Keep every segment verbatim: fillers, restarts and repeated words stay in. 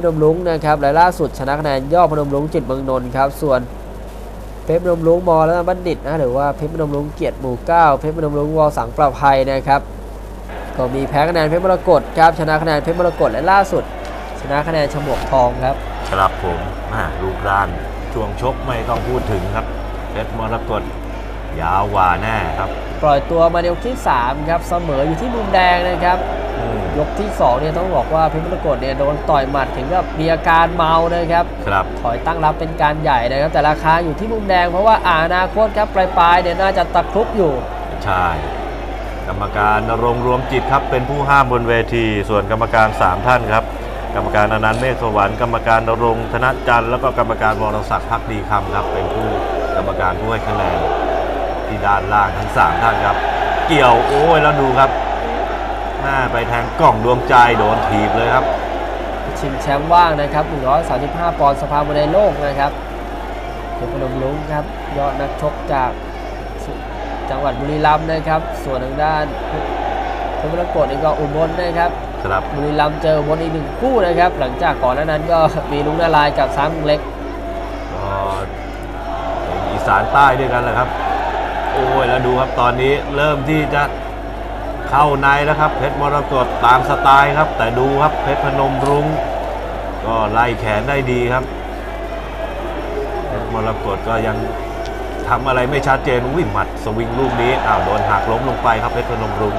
พนมรุ้งนะครับและล่าสุดชนะคะแนนยอดพนมรุ้งจิตรเมืองนนท์ครับส่วนเพชรพนมรุ้งมอและบัณฑิตนะหรือว่าเพชรพนมรุ้งเกียรติหมู่เก้าเพชรพนมรุ้งวอสังประภัยนะครับก็มีแพ้คะแนนเพชรมรกตครับชนะคะแนนเพชรมรกตและล่าสุดชนะคะแนนฉมวกทองครับครับผมลูกด้านช่วงชกไม่ต้องพูดถึงครับเพชรมรกตยาวกว่าแน่ครับปล่อยตัวมาในยกที่สามครับเสมออยู่ที่มุมแดงนะครับยกที่สองเนี่ยต้องบอกว่าเพชรมรกตเนี่ยโดนต่อยหมัดถึงกับมีอาการเมานะครับครับถอยตั้งรับเป็นการใหญ่นะครับแต่ราคาอยู่ที่มุมแดงเพราะว่าอานาโคตครับปลายๆเนี่ยน่าจะตะครุบอยู่ใช่กรรมการณรงค์รวมจิตครับเป็นผู้ห้ามบนเวทีส่วนกรรมการสามท่านครับกรรมการอนันต์เมฆสวรรค์กรรมการณรงค์ธนจันทร์แล้วก็กรรมการวรศักดิ์ภักดีคำครับเป็นผู้กรรมการผู้ให้คะแนนที่ด้านล่างทั้งสามท่านครับเกี่ยวโอ้ยแล้วดูครับหน้าไปทางกล่องดวงใจโดนถีบเลยครับชิงแชมป์ว่างนะครับหนึ่งร้อยสามสิบห้าปอนด์สภามวยในโลกนะครับเพชรพนมรุ้งครับยอดนักชกจากจังหวัดบุรีรัมย์นะครับส่วนทางด้านเพชรมรกตนี่ก็อุบลนะครับบุรีรัมย์เจออุบลอีกหนึ่งคู่นะครับหลังจากก่อนหน้านั้นก็มีลุงนารายกับซ้ำเล็กอีสานใต้ด้วยกันแหละครับโอ้ยแล้วดูครับตอนนี้เริ่มที่จะเข้าในแล้วครับเพชรมรกตตามสไตล์ครับแต่ดูครับเพชรพนมรุ้งก็ไล่แขนได้ดีครับเพชรมรกตก็ยังทำอะไรไม่ชัดเจนวิ่งหมัดสวิงลูกนี้อ้าวโดนหักล้มลงไปครับเพชรพนมรุ้ง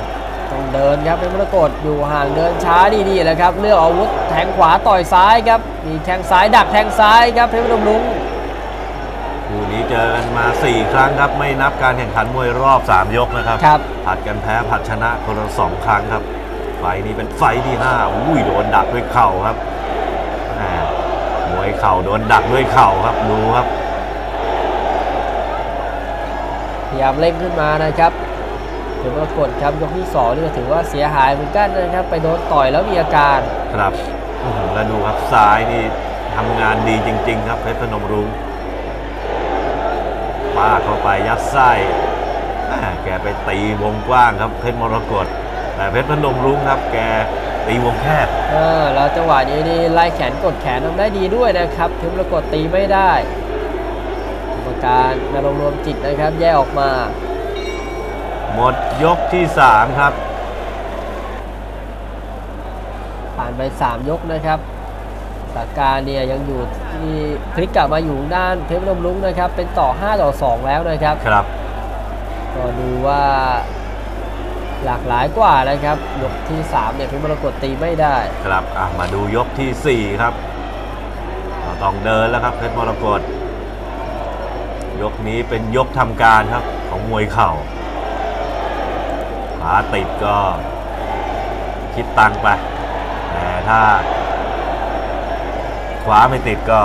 ต้องเดินครับเพชรมรกตอยู่ห่างเดินช้าดีๆแหละครับเลือกอาวุธแทงขวาต่อยซ้ายครับมีแทงซ้ายดักแทงซ้ายครับเพชรพนมรุ้งคู่นี้เจอกันมาสี่ครั้งครับไม่นับการแข่งขันมวยรอบสามยกนะครับผัดกันแพ้ผัดชนะคนละสองครั้งครับไฟนี้เป็นไฟที่ห้าอุ้ยโดนดักด้วยเข่าครับมวยเข่าโดนดักด้วยเข่าครับดูครับพยายามเล่นขึ้นมานะครับเพชรมรกตครับยกที่สองนี่ก็ถือว่าเสียหายเหมือนกันนะครับไปโดนต่อยแล้วมีอาการครับแล้วดูครับซ้ายนี่ทำงานดีจริงๆครับเพชรพนมรุ้งป้าเข้าไปยัดไส้แกไปตีวงกว้างครับเพชรมรกตแต่เพชรพนมรุ้งครับแกตีวงแคบเออแล้วจังหวะนี้นี่ไล่แขนกดแขนทำได้ดีด้วยนะครับเพชรมรกตตีไม่ได้การณรงค์รวมจิตนะครับแยกออกมาหมดยกที่สามครับผ่านไปสามยกนะครับสถานการณ์เนี่ยยังอยู่ที่พลิกกลับมาอยู่ด้านเพชรพนมรุ้งนะครับเป็นต่อห้าต่อสองแล้วนะครับครับก็ดูว่าหลากหลายกว่านะครับยกที่สามเนี่ยเพชรมรกตตีไม่ได้ครับอ่ะมาดูยกที่สี่ครับต้องเดินแล้วครับเพชรมรกตยกนี้เป็นยกทำการครับของมวยเข่าขาติดก็คิดตังไปแต่ถ้าขวาไม่ติดก็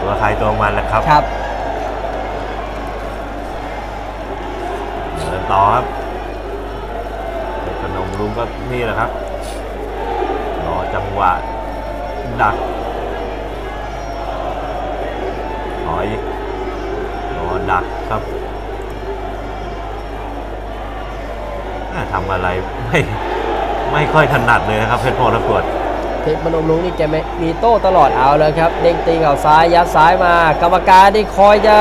ตัวใครตัวมันแหละครับครับเดินต่อครับพนมรุ้งก็นี่แหละครับรอจังหวะดักถอยดักครับทำอะไรไม่ไม่ค่อยถนัดเลยนะครับเพชรมรกตเพชรพนมรุ้งนี่แกมีโต้ตลอดเอาเลยครับเด้งตีเข่าซ้ายยัดซ้ายมากรรมการนี่คอยจะ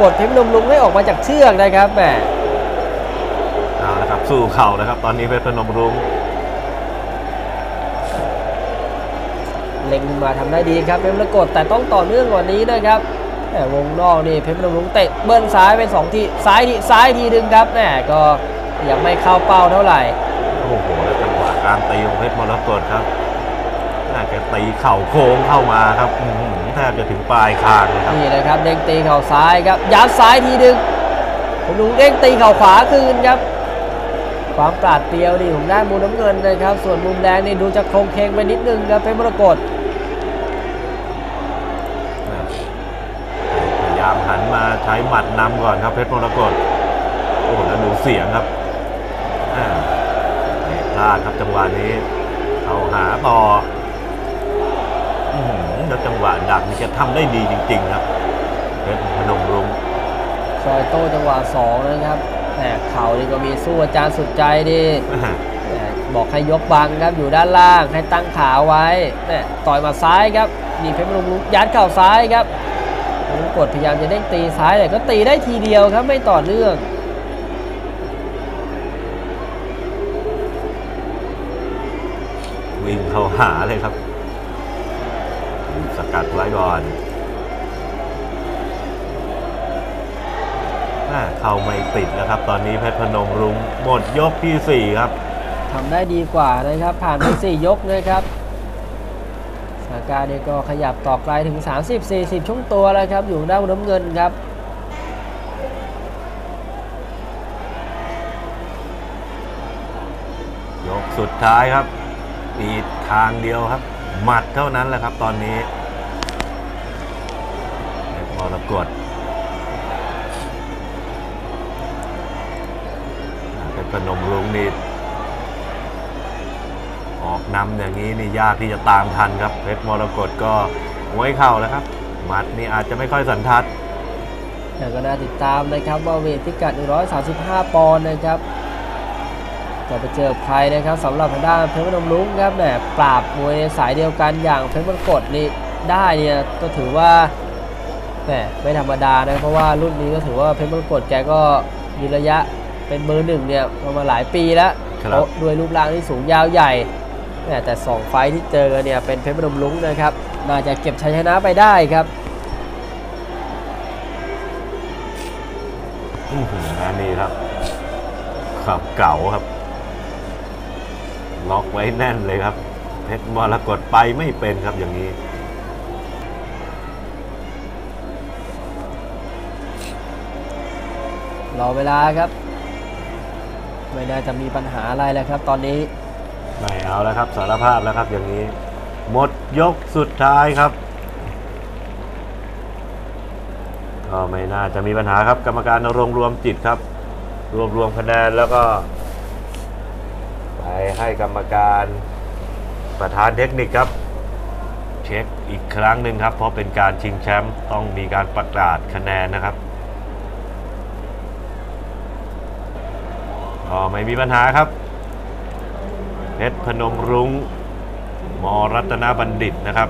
กดเพชรพนมรุ้งให้ออกมาจากเชือกนะครับแหมเอาละครับสู้เข่านะครับตอนนี้เพชรพนมรุ้งเล็งมาทำได้ดีครับเพชรมรกตแต่ต้องต่อเนื่องกว่านี้นะครับแต่วงนอกนี่เพชรพนมรุ้งเตะเบิ้ลซ้ายไปสองทีซ้ายทีซ้ายทีดึงครับแหมก็ยังไม่เข้าเป้าเท่าไหร่โอ้โหแล้วจังหวะการตีของเพชรมรกตครับน่าจะตีเข่าโค้งเข้ามาครับแทบจะถึงปลายคางเลยครับนี่นะครับเด้งตีเข่าซ้ายครับยัดซ้ายทีดึงผมดูเด้งตีเข่าขวาคืนครับความปราดเปรียวนี่ของด้านมุมน้ำเงินนะครับส่วนมุมแดงนี่ดูจะโครงเคงไปนิดนึงครับเพชรมรกตหันมาใช้หมัดนำก่อนครับเพชรมรกตโอ้โหแล้วดูเสียงครับพลาดครับจังหวะนี้เอาหาต่อแล้วจังหวะดักนี่จะทำได้ดีจริงๆครับเพชรพนมรุ้งซอยโต้จังหวะสองนะครับแหมเข่านี่ก็มีสู้อาจารย์สุดใจดิโด บอกให้ยกบังครับอยู่ด้านล่างให้ตั้งขาไว้เนี่ยต่อยมาซ้ายครับนี่เพชรพนมลุกยัดเข่าซ้ายครับมงกฎพยายามจะเด้งตีซ้ายแต่ก็ตีได้ทีเดียวครับไม่ต่อเนื่องวิ่งเข้าหาเลยครับสกัดไว้ก่อนเข้าไม่ติดนะครับตอนนี้เพชรพนมรุ้งหมดยกที่สี่ครับทำได้ดีกว่านะครับผ่านไปสี่ยกนะครับสากาเนี่ยก็ขยับต่อไกลถึงสามสิบ สี่สิบช่วงตัวแล้วครับอยู่ด้านน้ำเงินครับยกสุดท้ายครับอีกทางเดียวครับหมัดเท่านั้นแหละครับตอนนี้มรกตเป็นพนมรุ้งนี่ออกนำอย่างนี้นี่ยากที่จะตามทันครับเพชรมรกตก็ห้วยเข่าแล้วครับหมัดนี่อาจจะไม่ค่อยสันทัดแต่ก็น่าติดตามนะครับว่าเวทพิกัดหนึ่งร้อยสามสิบห้าปอนด์นะครับจะไปเจอใครนะครับสำหรับทางด้านเพชรพนมรุ้งครับแหมปราบมวยในสายเดียวกันอย่างเพชรมรกตนี่ได้เนี่ยก็ถือว่าแหมไม่ธรรมดานะเพราะว่ารุ่นนี้ก็ถือว่าเพชรมรกตแกก็มีระยะเป็นเบอร์หนึ่งเนี่ยมาหลายปีแล้วด้วยรูปร่างที่สูงยาวใหญ่แต่สองไฟที่เจอเนี่ยเป็นเพชรพนมรุ้งนะครับน่าจะเก็บชัยชนะไปได้ครับอื้อหือนี่ครับความเก่าครับล็อกไว้แน่นเลยครับเพชรมรกตไปไม่เป็นครับอย่างนี้รอเวลาครับไม่น่าจะมีปัญหาอะไรแล้วครับตอนนี้ไม่เอาแล้วครับสารภาพแล้วครับอย่างนี้หมดยกสุดท้ายครับก็ไม่น่าจะมีปัญหาครับกรรมการรวมรวมจิตครับรวบรวมคะแนนแล้วก็ไปให้กรรมการประธานเทคนิคครับเช็คอีกครั้งหนึ่งครับเพราะเป็นการชิงแชมป์ต้องมีการประกาศคะแนนนะครับก็ไม่มีปัญหาครับเพชรพนมรุ้งม.รัตนบัณฑิตนะครับ